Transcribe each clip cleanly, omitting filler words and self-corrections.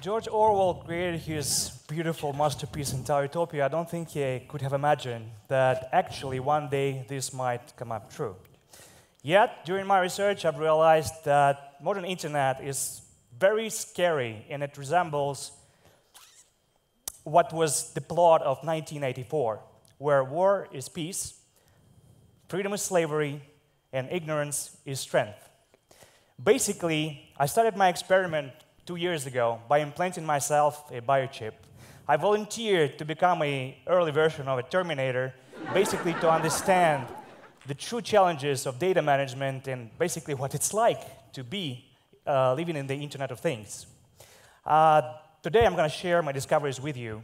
George Orwell created his beautiful masterpiece Utopia. I don't think he could have imagined that actually one day this might come up true. Yet, during my research, I've realized that modern internet is very scary and it resembles what was the plot of 1984, where war is peace, freedom is slavery, and ignorance is strength. Basically, I started my experiment 2 years ago by implanting myself a biochip. I volunteered to become an early version of a Terminator, basically to understand the true challenges of data management and basically what it's like to be living in the Internet of Things. Today I'm going to share my discoveries with you.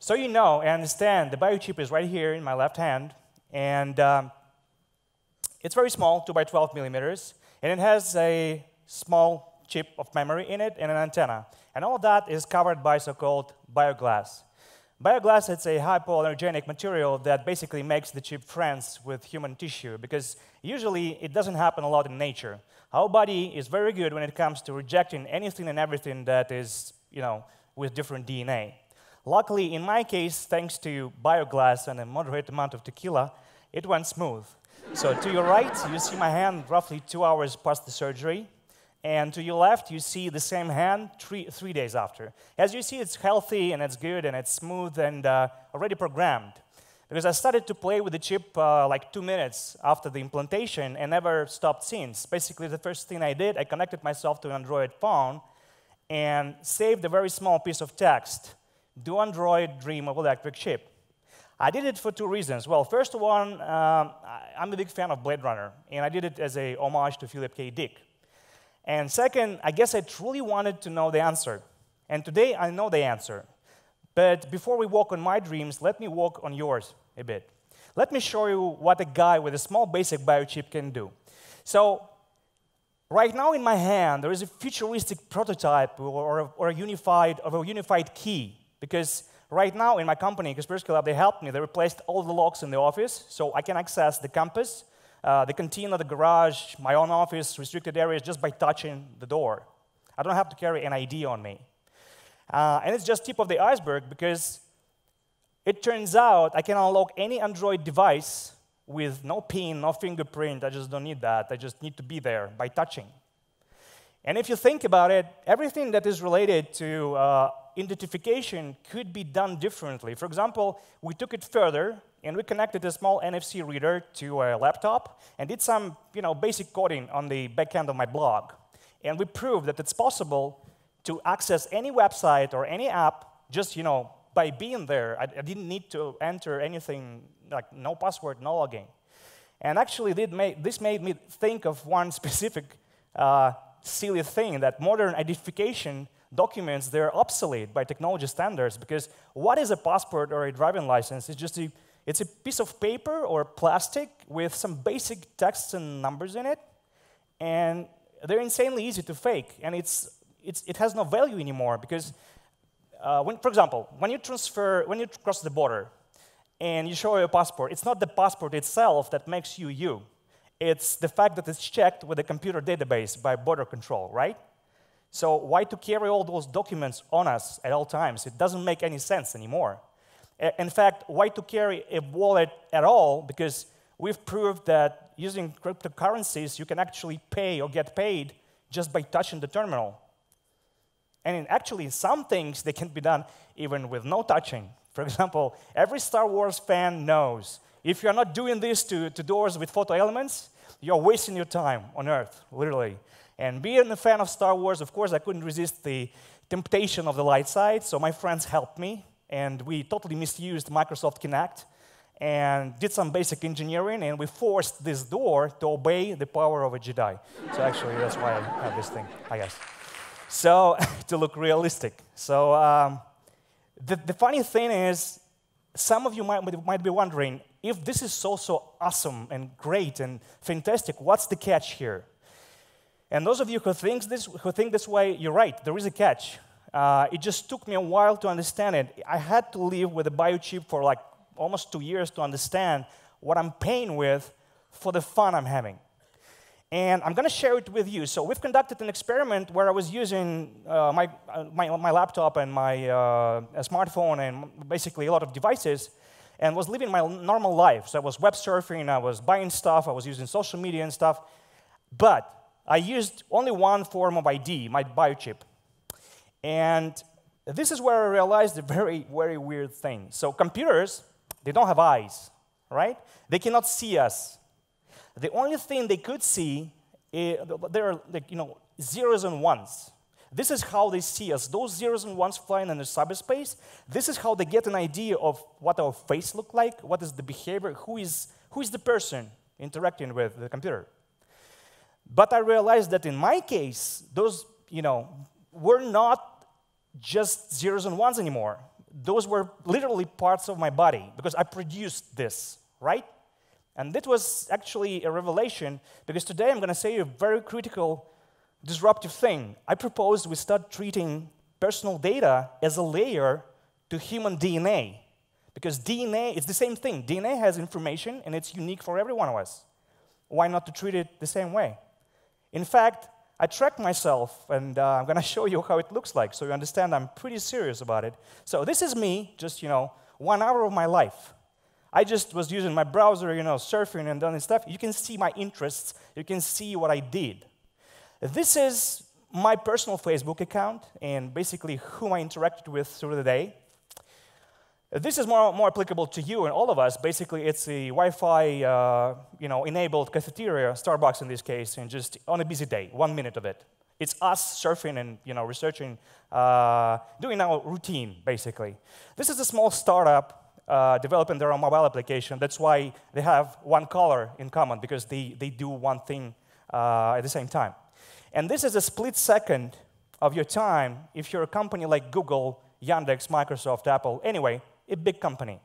So you know and understand, the biochip is right here in my left hand, and it's very small, 2 by 12 millimeters, and it has a small chip of memory in it and an antenna. And all that is covered by so-called bioglass. Bioglass is a hypoallergenic material that basically makes the chip friends with human tissue, because usually it doesn't happen a lot in nature. Our body is very good when it comes to rejecting anything and everything that is, you know, with different DNA. Luckily, in my case, thanks to bioglass and a moderate amount of tequila, it went smooth. So to your right, you see my hand roughly 2 hours past the surgery. And to your left, you see the same hand three days after. As you see, it's healthy, and it's good, and it's smooth, and already programmed. Because I started to play with the chip like 2 minutes after the implantation and never stopped since. Basically, the first thing I did, I connected myself to an Android phone and saved a very small piece of text, "Do Android dream of electric chip?" I did it for two reasons. Well, first one, I'm a big fan of Blade Runner, and I did it as a homage to Philip K. Dick. And second, I guess I truly wanted to know the answer. And today, I know the answer. But before we walk on my dreams, let me walk on yours a bit. Let me show you what a guy with a small basic biochip can do. So, right now in my hand, there is a futuristic prototype of a unified key. Because right now in my company, Kaspersky Lab, they helped me. They replaced all the locks in the office, so I can access the campus, the cantina, the garage, my own office, restricted areas, just by touching the door. I don't have to carry an ID on me. And it's just tip of the iceberg, because it turns out I can unlock any Android device with no PIN, no fingerprint. I just don't need that. I just need to be there by touching. And if you think about it, everything that is related to identification could be done differently. For example, we took it further, and we connected a small NFC reader to a laptop and did some, you know, basic coding on the back end of my blog. And we proved that it's possible to access any website or any app just, you know, by being there. I didn't need to enter anything, like no password, no login. And actually, this made me think of one specific silly thing, that modern identification documents, they're obsolete by technology standards, because what is a passport or a driving license? It's just a piece of paper or plastic with some basic texts and numbers in it, and they're insanely easy to fake, and it has no value anymore, because, for example, when you cross the border and you show your passport, it's not the passport itself that makes you you. It's the fact that it's checked with a computer database by border control, right? So why to carry all those documents on us at all times? It doesn't make any sense anymore. In fact, why to carry a wallet at all? Because we've proved that using cryptocurrencies, you can actually pay or get paid just by touching the terminal. And actually, some things, they can be done even with no touching. For example, every Star Wars fan knows, if you're not doing this to doors with photo elements, you're wasting your time on Earth, literally. And being a fan of Star Wars, of course, I couldn't resist the temptation of the light side, so my friends helped me. And we totally misused Microsoft Kinect and did some basic engineering, and we forced this door to obey the power of a Jedi. So actually, that's why I have this thing, I guess. So, to look realistic. So, the funny thing is, some of you might be wondering, if this is so awesome and great and fantastic, what's the catch here? And those of you who think this way, you're right, there is a catch. It just took me a while to understand it. I had to live with a biochip for like almost 2 years to understand what I'm paying with for the fun I'm having. And I'm going to share it with you. So we've conducted an experiment where I was using my laptop and my smartphone and basically a lot of devices, and was living my normal life. So I was web surfing, I was buying stuff, I was using social media and stuff. But I used only one form of ID, my biochip. And this is where I realized a very, very weird thing. So computers, they don't have eyes, right? They cannot see us. The only thing they could see, there are zeros and ones. This is how they see us. Those zeros and ones flying in the cyberspace, this is how they get an idea of what our face looks like, what is the behavior, who is the person interacting with the computer. But I realized that in my case, those were not just zeros and ones anymore. Those were literally parts of my body, because I produced this, right? And that was actually a revelation, because today I'm going to say a very critical, disruptive thing. I proposed we start treating personal data as a layer to human DNA, because DNA is the same thing. DNA has information, and it's unique for every one of us. Why not to treat it the same way? In fact, I tracked myself, and I'm going to show you how it looks like, so you understand I'm pretty serious about it. So this is me, just 1 hour of my life. I just was using my browser, surfing and doing stuff. You can see my interests. You can see what I did. This is my personal Facebook account and basically whom I interacted with through the day. This is more applicable to you and all of us. Basically, it's a Wi-Fi enabled cafeteria, Starbucks in this case, and just on a busy day, 1 minute of it. It's us surfing and researching, doing our routine, basically. This is a small startup. Developing their own mobile application. That's why they have one color in common, because they do one thing at the same time. And this is a split second of your time if you're a company like Google, Yandex, Microsoft, Apple, anyway, a big company.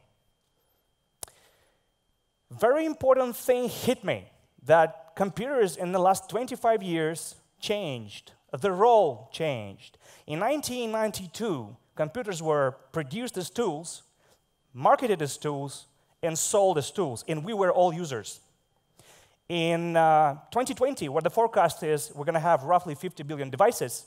Very important thing hit me, that computers in the last 25 years changed. The role changed. In 1992, computers were produced as tools, marketed as tools, and sold as tools, and we were all users. In 2020, where the forecast is we're going to have roughly 50 billion devices,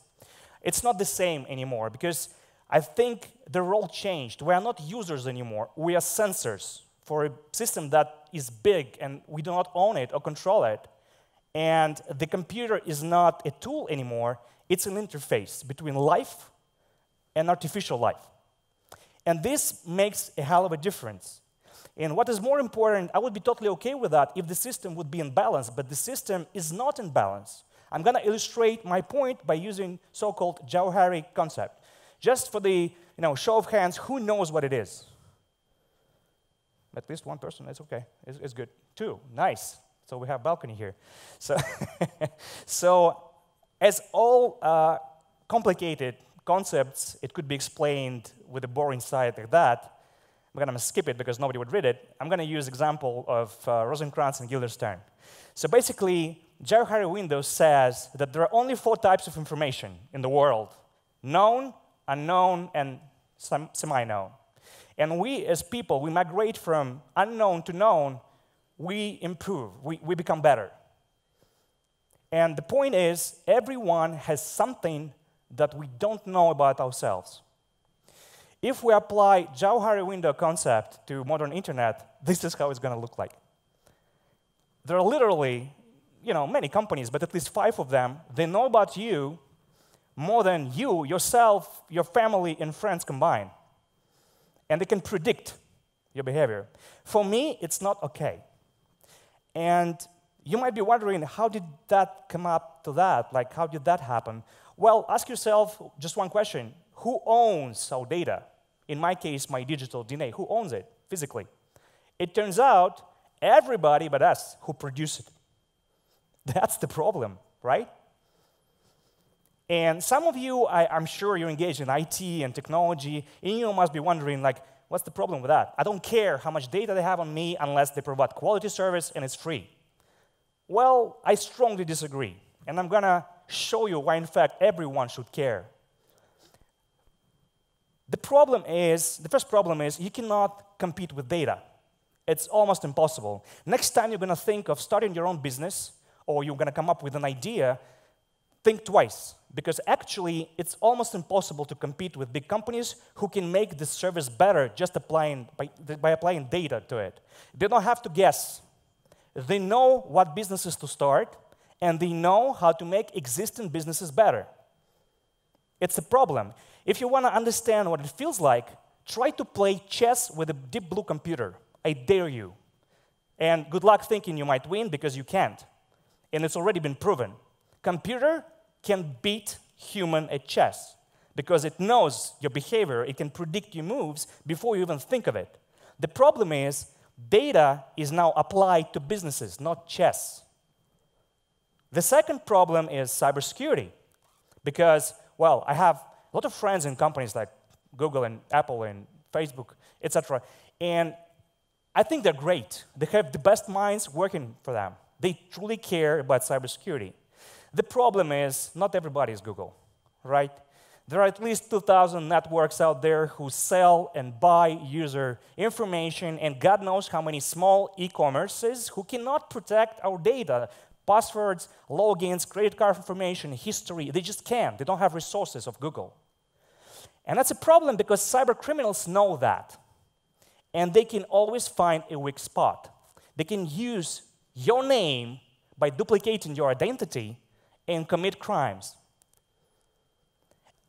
it's not the same anymore, because I think the role changed. We are not users anymore. We are sensors for a system that is big, and we do not own it or control it. And the computer is not a tool anymore. It's an interface between life and artificial life. And this makes a hell of a difference. And what is more important, I would be totally okay with that if the system would be in balance, but the system is not in balance. I'm going to illustrate my point by using so-called Johari concept. Just for the show of hands, who knows what it is? At least one person, that's okay, it's good. Two, nice, so we have balcony here. So, so as all complicated concepts, it could be explained with a boring slide like that. I'm going to skip it because nobody would read it. I'm going to use example of Rosenkrantz and Gilderstein. So basically, Johari Windows says that there are only four types of information in the world: known, unknown, and semi-known. And we as people, we migrate from unknown to known, we improve, we become better. And the point is, everyone has something that we don't know about ourselves. If we apply Johari window concept to modern internet, this is how it's going to look like. There are literally, many companies, but at least 5 of them, they know about you more than you, yourself, your family, and friends combined. And they can predict your behavior. For me, it's not okay. And you might be wondering, how did that come up to that? Like, how did that happen? Well, ask yourself just one question. Who owns our data? In my case, my digital DNA. Who owns it physically? It turns out everybody but us who produce it. That's the problem, right? And some of you, I'm sure you're engaged in IT and technology, and you must be wondering, like, what's the problem with that? I don't care how much data they have on me unless they provide quality service and it's free. Well, I strongly disagree, and I'm going to show you why, in fact, everyone should care. The first problem is you cannot compete with data. It's almost impossible. Next time you're going to think of starting your own business or you're going to come up with an idea, think twice, because actually it's almost impossible to compete with big companies who can make this service better just by applying data to it. They don't have to guess. They know what businesses to start, and they know how to make existing businesses better. It's a problem. If you want to understand what it feels like, try to play chess with a Deep Blue computer. I dare you. And good luck thinking you might win, because you can't. And it's already been proven. Computer can beat human at chess because it knows your behavior. It can predict your moves before you even think of it. The problem is data is now applied to businesses, not chess. The second problem is cybersecurity because, well, I have a lot of friends in companies like Google and Apple and Facebook, etc. And I think they're great. They have the best minds working for them. They truly care about cybersecurity. The problem is not everybody is Google, right? There are at least 2,000 networks out there who sell and buy user information, and God knows how many small e-commerces who cannot protect our data, passwords, logins, credit card information, history. They just can't. They don't have resources of Google. And that's a problem because cyber criminals know that. And they can always find a weak spot. They can use your name by duplicating your identity and commit crimes.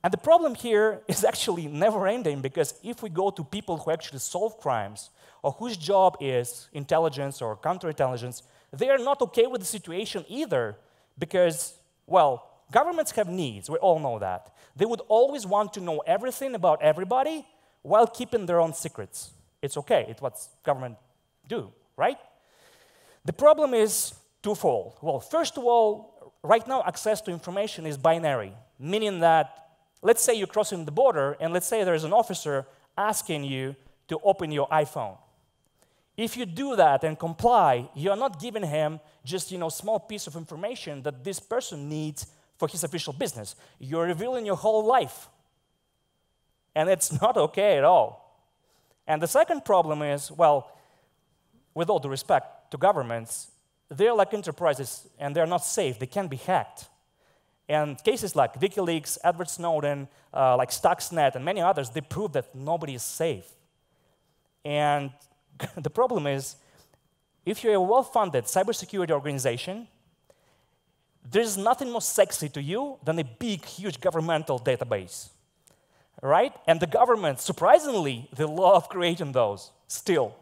And the problem here is actually never-ending, because if we go to people who actually solve crimes or whose job is intelligence or counterintelligence, they are not okay with the situation either because, well, governments have needs. We all know that. They would always want to know everything about everybody while keeping their own secrets. It's okay. It's what government do, right? The problem is twofold. Well, first of all, right now access to information is binary, meaning that let's say you're crossing the border and let's say there's an officer asking you to open your iPhone. If you do that and comply, you're not giving him just, you know, small piece of information that this person needs for his official business. You're revealing your whole life. And it's not okay at all. And the second problem is, well, with all due respect to governments, they're like enterprises, and they're not safe. They can be hacked. And cases like WikiLeaks, Edward Snowden, like Stuxnet, and many others, they prove that nobody is safe. And the problem is, if you're a well-funded cybersecurity organization, there's nothing more sexy to you than a big, huge governmental database. Right? And the government, surprisingly, they love creating those still.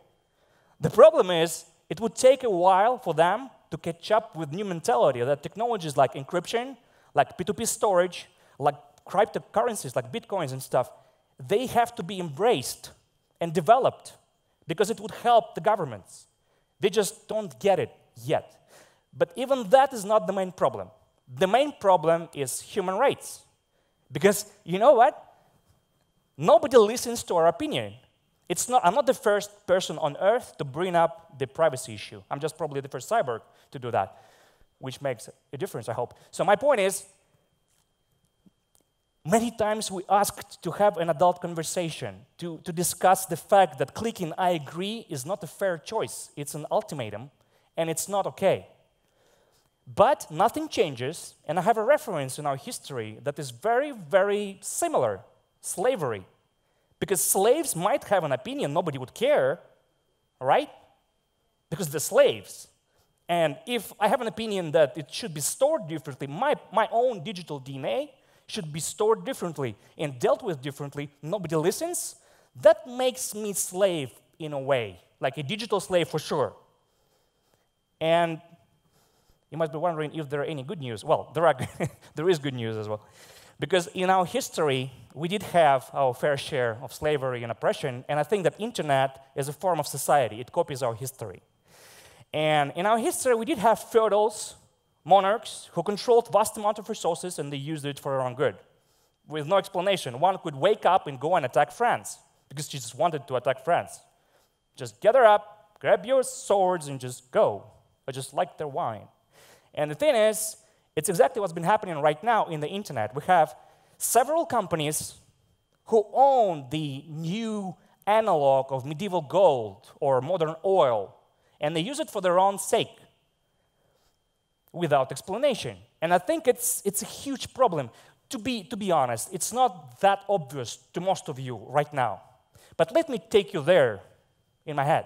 The problem is it would take a while for them to catch up with new mentality that technologies like encryption, like P2P storage, like cryptocurrencies, like bitcoins and stuff, they have to be embraced and developed because it would help the governments. They just don't get it yet. But even that is not the main problem. The main problem is human rights. Because you know what? Nobody listens to our opinion. I'm not the first person on Earth to bring up the privacy issue. I'm just probably the first cyborg to do that, which makes a difference, I hope. So my point is, many times we asked to have an adult conversation, to discuss the fact that clicking I agree is not a fair choice. It's an ultimatum, and it's not okay. But nothing changes, and I have a reference in our history that is very, very similar. Slavery, because slaves might have an opinion, nobody would care, right? Because they're slaves. And if I have an opinion that it should be stored differently, my own digital DNA should be stored differently and dealt with differently, nobody listens, that makes me slave in a way, like a digital slave for sure. And you must be wondering if there are any good news. Well, there is good news as well. Because in our history, we did have our fair share of slavery and oppression, and I think that internet is a form of society. It copies our history. And in our history, we did have feudals, monarchs, who controlled vast amount of resources, and they used it for their own good. With no explanation, one could wake up and go and attack France, because she just wanted to attack France. Just gather up, grab your swords, and just go. Or just like their wine. And the thing is, it's exactly what's been happening right now in the internet. We have several companies who own the new analog of medieval gold or modern oil, and they use it for their own sake. without explanation. And I think it's a huge problem. To be honest, it's not that obvious to most of you right now. But let me take you there in my head.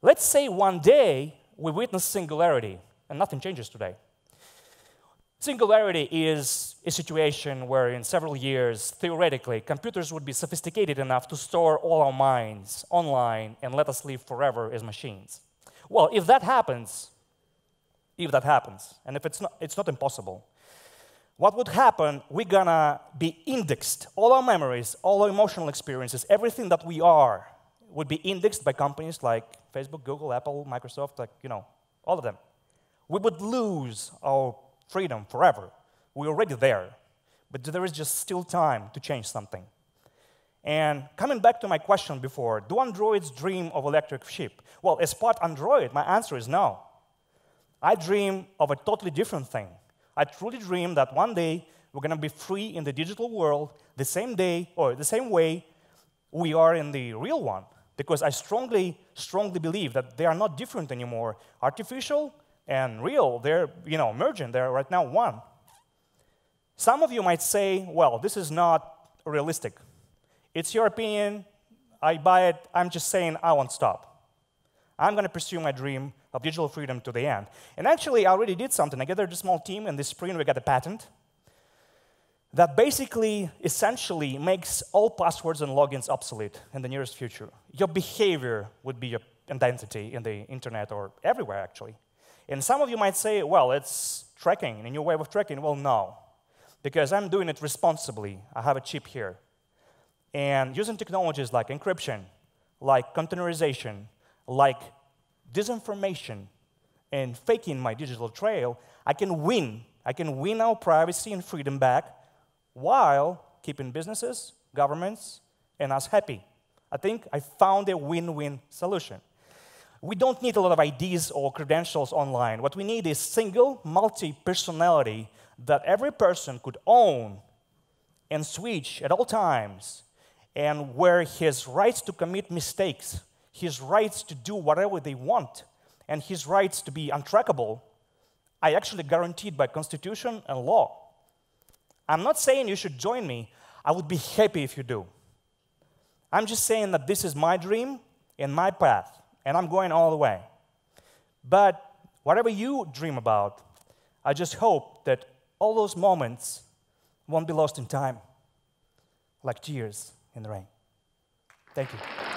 Let's say one day we witness singularity, and nothing changes today. Singularity is a situation where in several years, theoretically, computers would be sophisticated enough to store all our minds online and let us live forever as machines. Well, if that happens, and if it's not impossible, what would happen? We're gonna be indexed. All our memories, all our emotional experiences, everything that we are would be indexed by companies like Facebook, Google, Apple, Microsoft, like, you know, all of them. We would lose our freedom forever. We're already there, but there is just still time to change something. And coming back to my question before, do androids dream of electric sheep? Well, as part android, my answer is no. I dream of a totally different thing. I truly dream that one day we're going to be free in the digital world the same way we are in the real one, because I strongly, strongly believe that they are not different anymore. Artificial and real, they're, you know, merging. They're right now one. Some of you might say, well, this is not realistic. It's your opinion. I buy it. I'm just saying I won't stop. I'm going to pursue my dream of digital freedom to the end. And actually, I already did something. I gathered a small team, and this spring we got a patent that basically, essentially, makes all passwords and logins obsolete in the nearest future. Your behavior would be your identity in the internet or everywhere, actually. And some of you might say, well, it's tracking, a new way of tracking. Well, no, because I'm doing it responsibly. I have a chip here. And using technologies like encryption, like containerization, like disinformation and faking my digital trail, I can win. I can win our privacy and freedom back while keeping businesses, governments, and us happy. I think I found a win-win solution. We don't need a lot of IDs or credentials online. What we need is single multi-personality that every person could own and switch at all times, and where his rights to commit mistakes, his rights to do whatever they want, and his rights to be untrackable are actually guaranteed by Constitution and law. I'm not saying you should join me. I would be happy if you do. I'm just saying that this is my dream and my path, and I'm going all the way. But whatever you dream about, I just hope that all those moments won't be lost in time, like tears in the rain. Thank you.